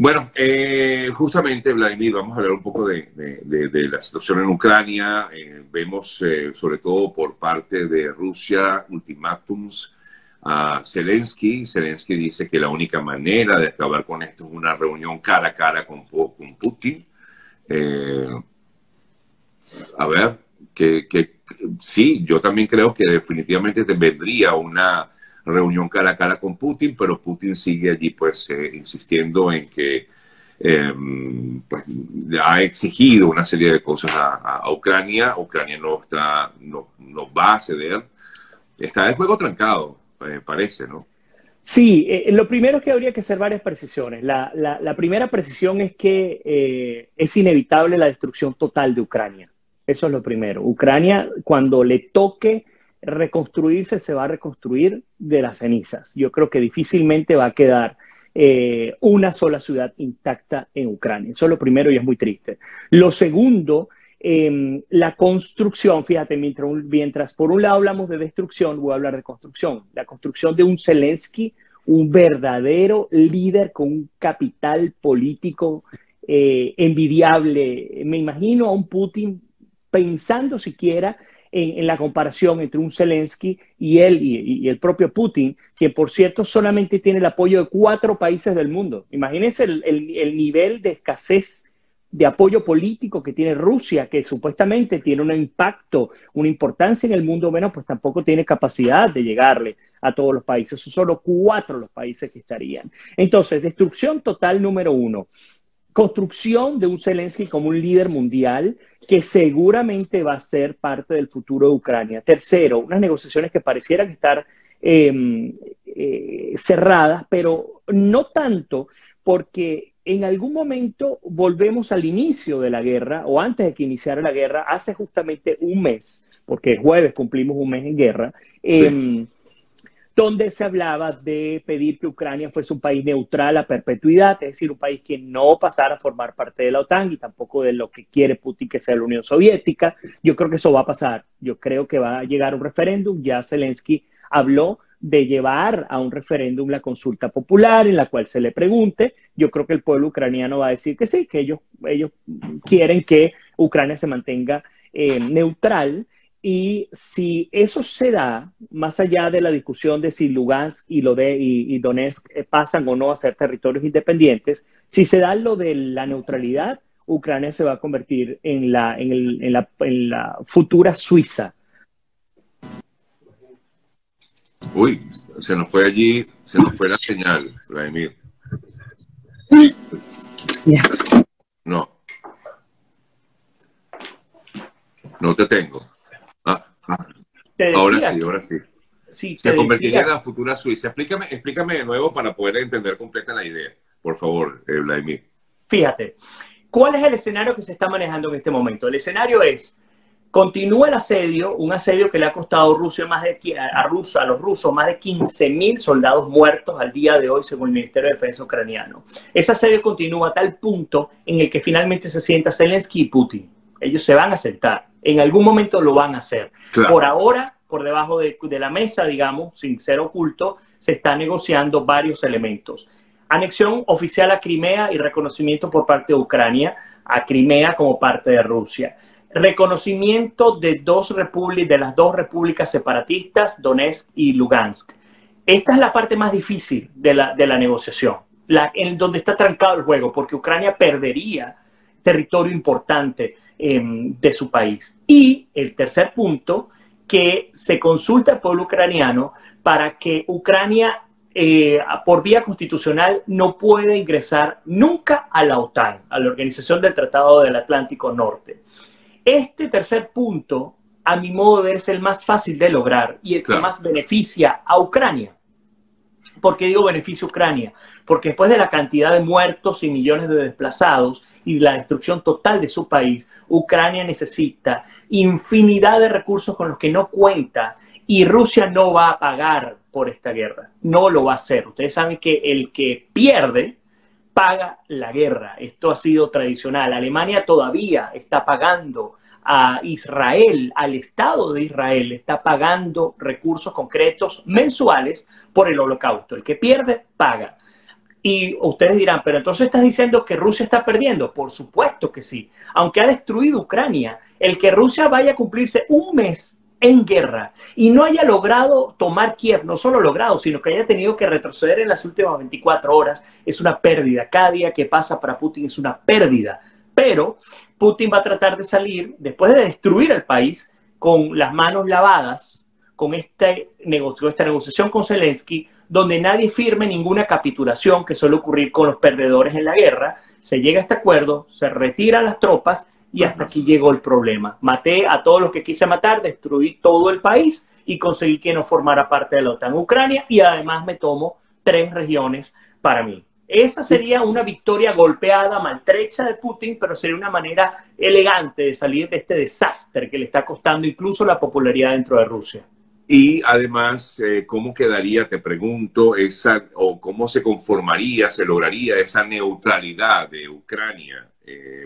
Bueno, justamente, Vladimir, vamos a hablar un poco de la situación en Ucrania. Vemos, sobre todo por parte de Rusia, ultimátums a Zelensky. Zelensky dice que la única manera de acabar con esto es una reunión cara a cara con Putin. A ver, que sí, yo también creo que definitivamente vendría una reunión cara a cara con Putin, pero Putin sigue allí pues insistiendo en que pues, ha exigido una serie de cosas a Ucrania. Ucrania no va a ceder. Está el juego trancado, parece, ¿no? Sí, lo primero es que habría que hacer varias precisiones. La primera precisión es que es inevitable la destrucción total de Ucrania. Eso es lo primero. Ucrania, cuando le toque reconstruirse, se va a reconstruir de las cenizas. Yo creo que difícilmente va a quedar una sola ciudad intacta en Ucrania. Eso es lo primero y es muy triste. Lo segundo, la construcción. Fíjate, mientras por un lado hablamos de destrucción, voy a hablar de construcción. La construcción de un Zelensky, un verdadero líder con un capital político envidiable. Me imagino a un Putin pensando siquiera en la comparación entre un Zelensky y él y el propio Putin, que por cierto solamente tiene el apoyo de 4 países del mundo. Imagínense el nivel de escasez de apoyo político que tiene Rusia, que supuestamente tiene un impacto, una importancia en el mundo, menos pues tampoco tiene capacidad de llegarle a todos los países. Son solo 4 los países que estarían. Entonces, destrucción total número 1. Construcción de un Zelensky como un líder mundial que seguramente va a ser parte del futuro de Ucrania. Tercero, unas negociaciones que parecieran estar cerradas, pero no tanto, porque en algún momento volvemos al inicio de la guerra, o antes de que iniciara la guerra, hace justamente un mes, porque el jueves cumplimos un mes en guerra, sí, donde se hablaba de pedir que Ucrania fuese un país neutral a perpetuidad, es decir, un país que no pasara a formar parte de la OTAN y tampoco de lo que quiere Putin que sea la Unión Soviética. Yo creo que eso va a pasar. Yo creo que va a llegar un referéndum. Ya Zelensky habló de llevar a un referéndum la consulta popular en la cual se le pregunte. Yo creo que el pueblo ucraniano va a decir que sí, que ellos quieren que Ucrania se mantenga neutral. Y si eso se da, más allá de la discusión de si Lugansk y Donetsk pasan o no a ser territorios independientes, si se da lo de la neutralidad, Ucrania se va a convertir en la futura Suiza. Uy, se nos fue allí, se nos fue la señal, Vladimir. No. No te tengo. Ahora sí, ahora sí. Se convertiría en la futura Suiza. Explícame de nuevo para poder entender completa la idea, por favor, Vladimir. Fíjate, ¿cuál es el escenario que se está manejando en este momento? El escenario es, continúa el asedio, un asedio que le ha costado Rusia a los rusos más de 15.000 soldados muertos al día de hoy, según el Ministerio de Defensa ucraniano. Ese asedio continúa a tal punto en el que finalmente se sienta Zelensky y Putin. Ellos se van a sentar. En algún momento lo van a hacer. Claro. Por ahora, por debajo de la mesa, digamos, sin ser oculto, se están negociando varios elementos. Anexión oficial a Crimea y reconocimiento por parte de Ucrania a Crimea como parte de Rusia. Reconocimiento de las 2 repúblicas separatistas, Donetsk y Lugansk. Esta es la parte más difícil de la negociación, en donde está trancado el juego, porque Ucrania perdería territorio importante de su país. Y el tercer punto, que se consulta al pueblo ucraniano para que Ucrania, por vía constitucional, no puede ingresar nunca a la OTAN, a la Organización del Tratado del Atlántico Norte. Este tercer punto, a mi modo de ver, es el más fácil de lograr y el que más beneficia a Ucrania. ¿Por qué digo beneficia a Ucrania? Porque después de la cantidad de muertos y millones de desplazados y la destrucción total de su país, Ucrania necesita infinidad de recursos con los que no cuenta y Rusia no va a pagar por esta guerra. No lo va a hacer. Ustedes saben que el que pierde paga la guerra. Esto ha sido tradicional. Alemania todavía está pagando a Israel, al Estado de Israel, está pagando recursos concretos mensuales por el holocausto. El que pierde, paga. Y ustedes dirán, pero entonces estás diciendo que Rusia está perdiendo. Por supuesto que sí. Aunque ha destruido Ucrania, el que Rusia vaya a cumplirse un mes en guerra y no haya logrado tomar Kiev, no solo logrado, sino que haya tenido que retroceder en las últimas 24 horas, es una pérdida. Cada día que pasa para Putin es una pérdida. Pero Putin va a tratar de salir, después de destruir el país, con las manos lavadas, con esta negociación con Zelensky, donde nadie firme ninguna capitulación que suele ocurrir con los perdedores en la guerra. Se llega a este acuerdo, se retiran las tropas y hasta aquí llegó el problema. Maté a todos los que quise matar, destruí todo el país y conseguí que no formara parte de la OTAN Ucrania, y además me tomo 3 regiones para mí. Esa sería una victoria golpeada, maltrecha de Putin, pero sería una manera elegante de salir de este desastre que le está costando incluso la popularidad dentro de Rusia. Y además, ¿cómo quedaría, te pregunto, o cómo se conformaría, se lograría esa neutralidad de Ucrania,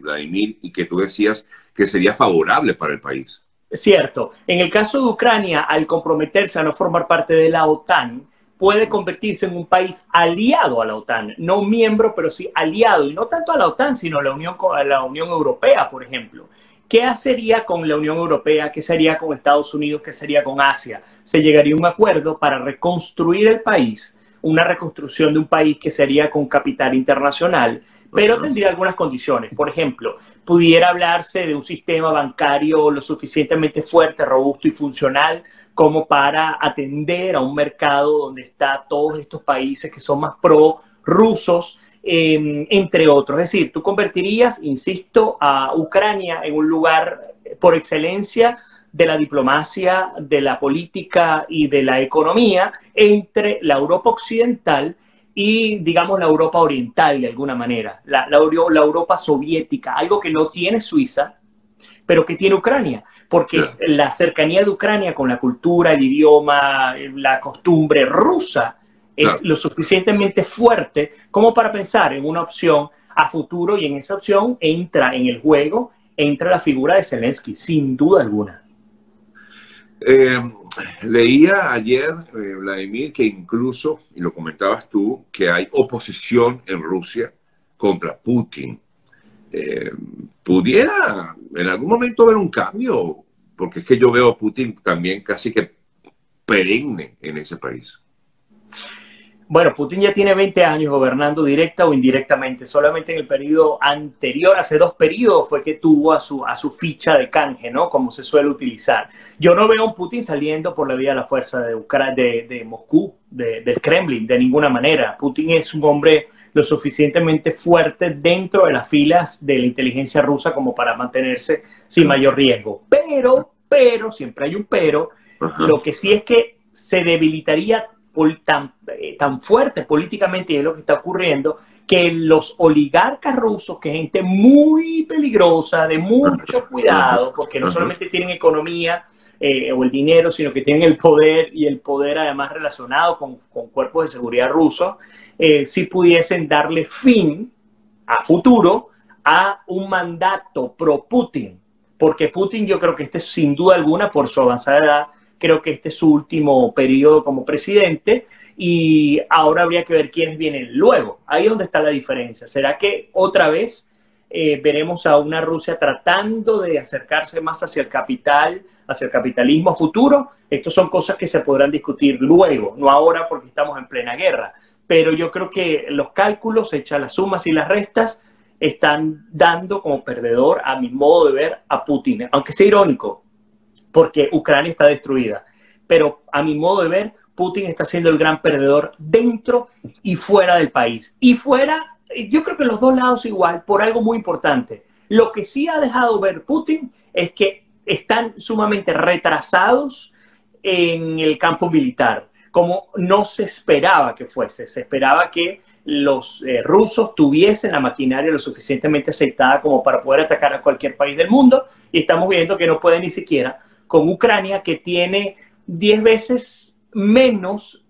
Vladimir, y que tú decías que sería favorable para el país? Cierto. En el caso de Ucrania, al comprometerse a no formar parte de la OTAN, puede convertirse en un país aliado a la OTAN, no miembro, pero sí aliado, y no tanto a la OTAN, sino a la Unión Europea, por ejemplo. ¿Qué sería con la Unión Europea? ¿Qué sería con Estados Unidos? ¿Qué sería con Asia? Se llegaría a un acuerdo para reconstruir el país, una reconstrucción de un país que sería con capital internacional, pero tendría algunas condiciones. Por ejemplo, pudiera hablarse de un sistema bancario lo suficientemente fuerte, robusto y funcional como para atender a un mercado donde están todos estos países que son más pro-rusos, entre otros. Es decir, tú convertirías, insisto, a Ucrania en un lugar por excelencia de la diplomacia, de la política y de la economía entre la Europa occidental y, digamos, la Europa oriental de alguna manera, la Europa soviética, algo que no tiene Suiza, pero que tiene Ucrania, porque la cercanía de Ucrania con la cultura, el idioma, la costumbre rusa es lo suficientemente fuerte como para pensar en una opción a futuro, y en esa opción entra en el juego, entra la figura de Zelensky, sin duda alguna. Leía ayer, Vladimir, que incluso, y lo comentabas tú, que hay oposición en Rusia contra Putin. ¿Pudiera en algún momento haber un cambio? Porque es que yo veo a Putin también casi que perenne en ese país. Bueno, Putin ya tiene 20 años gobernando directa o indirectamente. Solamente en el periodo anterior, hace 2 periodos, fue que tuvo a su ficha de canje, ¿no? Como se suele utilizar. Yo no veo a un Putin saliendo por la vía de la fuerza de Moscú, del Kremlin, de ninguna manera. Putin es un hombre lo suficientemente fuerte dentro de las filas de la inteligencia rusa como para mantenerse sin mayor riesgo. Pero, siempre hay un pero, lo que sí es que se debilitaría tan fuerte políticamente, y es lo que está ocurriendo, que los oligarcas rusos, que es gente muy peligrosa, de mucho cuidado, porque no solamente tienen economía o el dinero, sino que tienen el poder, y el poder además relacionado con cuerpos de seguridad rusos, si pudiesen darle fin a futuro a un mandato pro-Putin, porque Putin, yo creo que sin duda alguna, por su avanzada edad, creo que este es su último periodo como presidente, y ahora habría que ver quiénes vienen luego. Ahí es donde está la diferencia. ¿Será que otra vez veremos a una Rusia tratando de acercarse más hacia el capital, hacia el capitalismo futuro? Estas son cosas que se podrán discutir luego, no ahora porque estamos en plena guerra. Pero yo creo que los cálculos, hechas las sumas y las restas, están dando como perdedor, a mi modo de ver, a Putin. Aunque sea irónico, porque Ucrania está destruida. Pero a mi modo de ver, Putin está siendo el gran perdedor dentro y fuera del país. Y fuera, yo creo que los dos lados igual, por algo muy importante. Lo que sí ha dejado ver Putin es que están sumamente retrasados en el campo militar, como no se esperaba que fuese. Se esperaba que los rusos tuviesen la maquinaria lo suficientemente aceitada como para poder atacar a cualquier país del mundo, y estamos viendo que no pueden ni siquiera con Ucrania, que tiene 10 veces menos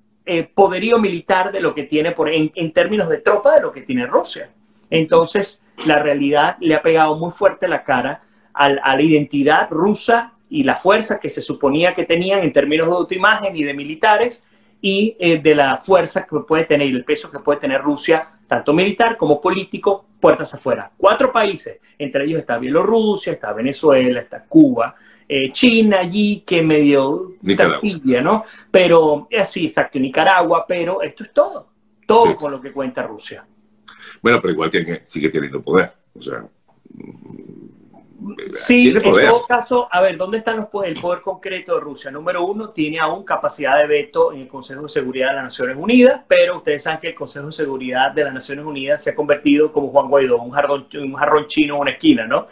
poderío militar de lo que tiene, en términos de tropa, de lo que tiene Rusia. Entonces, la realidad le ha pegado muy fuerte la cara a la identidad rusa y la fuerza que se suponía que tenían en términos de autoimagen y de militares, y de la fuerza que puede tener y el peso que puede tener Rusia, tanto militar como político, puertas afuera. 4 países, entre ellos está Bielorrusia, está Venezuela, está Cuba, China allí, que medio tampilla, ¿no? Pero, así, exacto, Nicaragua, pero esto es todo, todo con lo que cuenta Rusia. Bueno, pero igual sigue teniendo poder, o sea... Sí, en todo caso, a ver, ¿dónde está el poder concreto de Rusia? Número 1, tiene aún capacidad de veto en el Consejo de Seguridad de las Naciones Unidas, pero ustedes saben que el Consejo de Seguridad de las Naciones Unidas se ha convertido, como Juan Guaidó, un jarrón chino en una esquina, ¿no?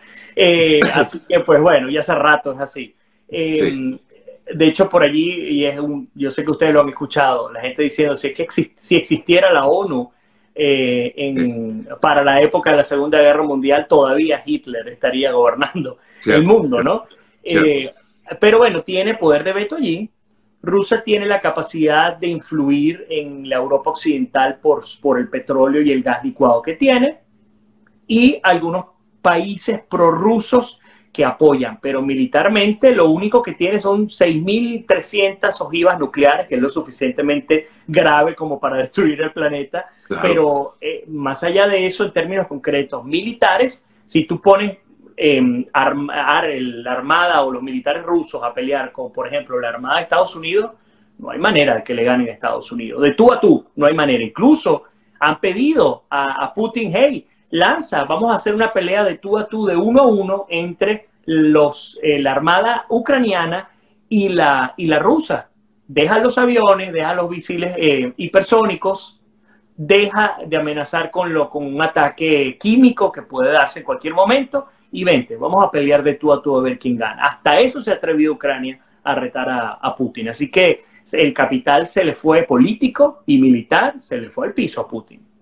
Así que, pues bueno, ya hace rato es así. De hecho, por allí, yo sé que ustedes lo han escuchado, la gente diciendo, si existiera la ONU, para la época de la Segunda Guerra Mundial, todavía Hitler estaría gobernando el mundo, ¿no? Pero bueno, tiene poder de veto allí. Rusia tiene la capacidad de influir en la Europa occidental por el petróleo y el gas licuado que tiene, y algunos países prorrusos que apoyan, pero militarmente lo único que tiene son 6.300 ojivas nucleares, que es lo suficientemente grave como para destruir el planeta, pero más allá de eso, en términos concretos militares, si tú pones la armada o los militares rusos a pelear con, por ejemplo, la armada de Estados Unidos, no hay manera de que le ganen a Estados Unidos, de tú a tú, no hay manera. Incluso han pedido a Putin, hey, lanza, vamos a hacer una pelea de tú a tú, de 1 a 1, entre la armada ucraniana y la rusa. Deja los aviones, deja los misiles hipersónicos, deja de amenazar con un ataque químico que puede darse en cualquier momento, y vente, vamos a pelear de tú a tú a ver quién gana. Hasta eso se ha atrevido Ucrania a retar a Putin. Así que el capital se le fue político y militar, se le fue al piso a Putin.